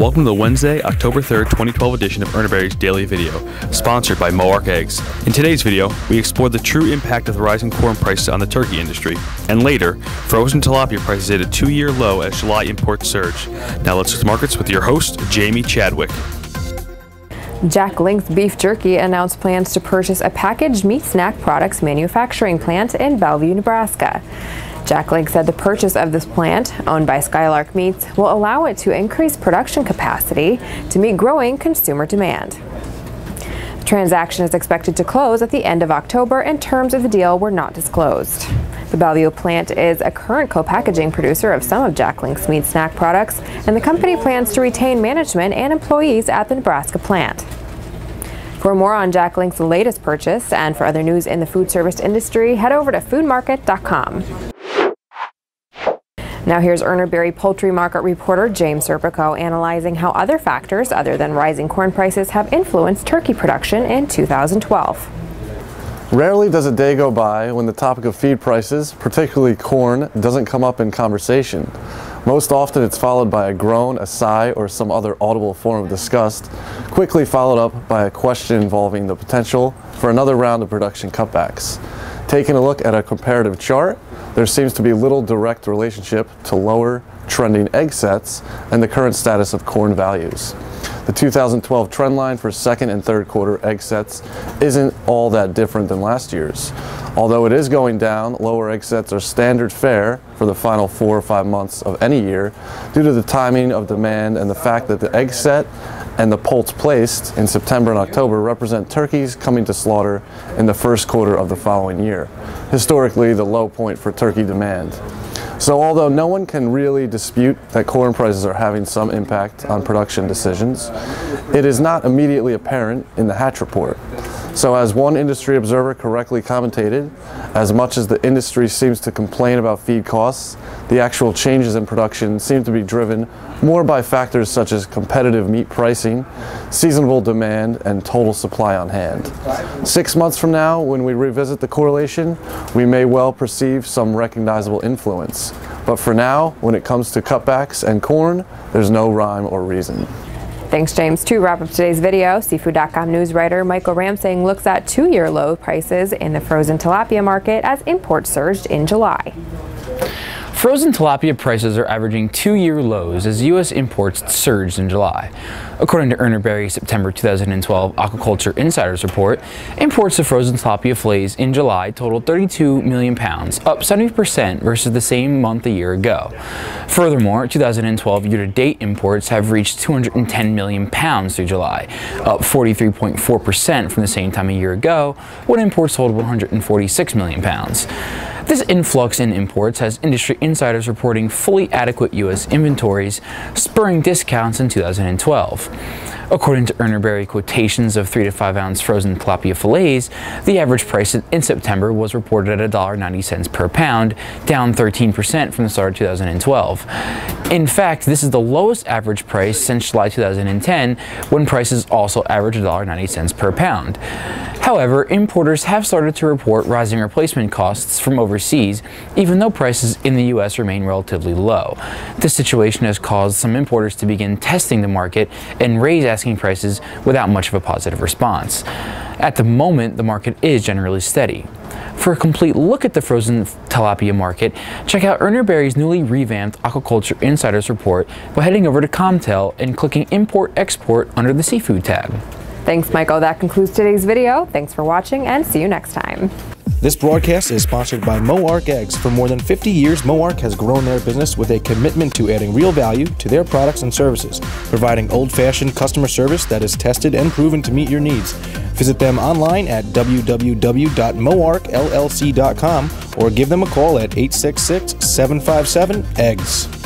Welcome to the Wednesday, October 3rd, 2012 edition of Urner Barry's Daily Video, sponsored by MoArk Eggs. In today's video, we explored the true impact of the rising corn prices on the turkey industry, and later, frozen tilapia prices hit a two-year low as July imports surge. Now let's look at markets with your host, Jamie Chadwick. Jack Link's Beef Jerky announced plans to purchase a packaged meat snack products manufacturing plant in Bellevue, Nebraska. Jack Link said the purchase of this plant, owned by Skylark Meats, will allow it to increase production capacity to meet growing consumer demand. The transaction is expected to close at the end of October, and terms of the deal were not disclosed. The Bellevue plant is a current co-packaging producer of some of Jack Link's meat snack products, and the company plans to retain management and employees at the Nebraska plant. For more on Jack Link's latest purchase and for other news in the food service industry, head over to foodmarket.com. Now here's Urner Barry poultry market reporter James Serpico analyzing how other factors other than rising corn prices have influenced turkey production in 2012. Rarely does a day go by when the topic of feed prices, particularly corn, doesn't come up in conversation. Most often it's followed by a groan, a sigh, or some other audible form of disgust, quickly followed up by a question involving the potential for another round of production cutbacks. Taking a look at a comparative chart, there seems to be little direct relationship to lower trending egg sets and the current status of corn values. The 2012 trend line for second and third quarter egg sets isn't all that different than last year's. Although it is going down, lower egg sets are standard fare for the final 4 or 5 months of any year due to the timing of demand and the fact that the egg set and the poults placed in September and October represent turkeys coming to slaughter in the first quarter of the following year, historically the low point for turkey demand. So although no one can really dispute that corn prices are having some impact on production decisions, it is not immediately apparent in the Hatch Report. So as one industry observer correctly commentated, as much as the industry seems to complain about feed costs, the actual changes in production seem to be driven more by factors such as competitive meat pricing, seasonable demand, and total supply on hand. 6 months from now, when we revisit the correlation, we may well perceive some recognizable influence. But for now, when it comes to cutbacks and corn, there's no rhyme or reason. Thanks, James. To wrap up today's video, Seafood.com news writer Michael Ramsing looks at two-year low prices in the frozen tilapia market as imports surged in July. Frozen tilapia prices are averaging two-year lows as U.S. imports surged in July. According to Urner Barry's September 2012 Aquaculture Insider's report, imports of frozen tilapia fillets in July totaled 32 million pounds, up 70% versus the same month a year ago. Furthermore, 2012 year-to-date imports have reached 210 million pounds through July, up 43.4% from the same time a year ago, when imports totaled 146 million pounds. This influx in imports has industry insiders reporting fully adequate U.S. inventories, spurring discounts in 2012. According to Urner Barry quotations of 3 to 5 ounce frozen tilapia fillets, the average price in September was reported at $1.90 per pound, down 13% from the start of 2012. In fact, this is the lowest average price since July 2010, when prices also averaged $1.90 per pound. However, importers have started to report rising replacement costs from overseas, even though prices in the U.S. remain relatively low. This situation has caused some importers to begin testing the market and raise asking prices without much of a positive response. At the moment, the market is generally steady. For a complete look at the frozen tilapia market, check out Urner Barry's newly revamped Aquaculture Insider's report by heading over to Comtel and clicking Import Export under the Seafood tab. Thanks, Michael. That concludes today's video. Thanks for watching, and see you next time. This broadcast is sponsored by MoArk Eggs. For more than 50 years, MoArk has grown their business with a commitment to adding real value to their products and services, providing old-fashioned customer service that is tested and proven to meet your needs. Visit them online at www.moarkllc.com or give them a call at 866-757-EGGS.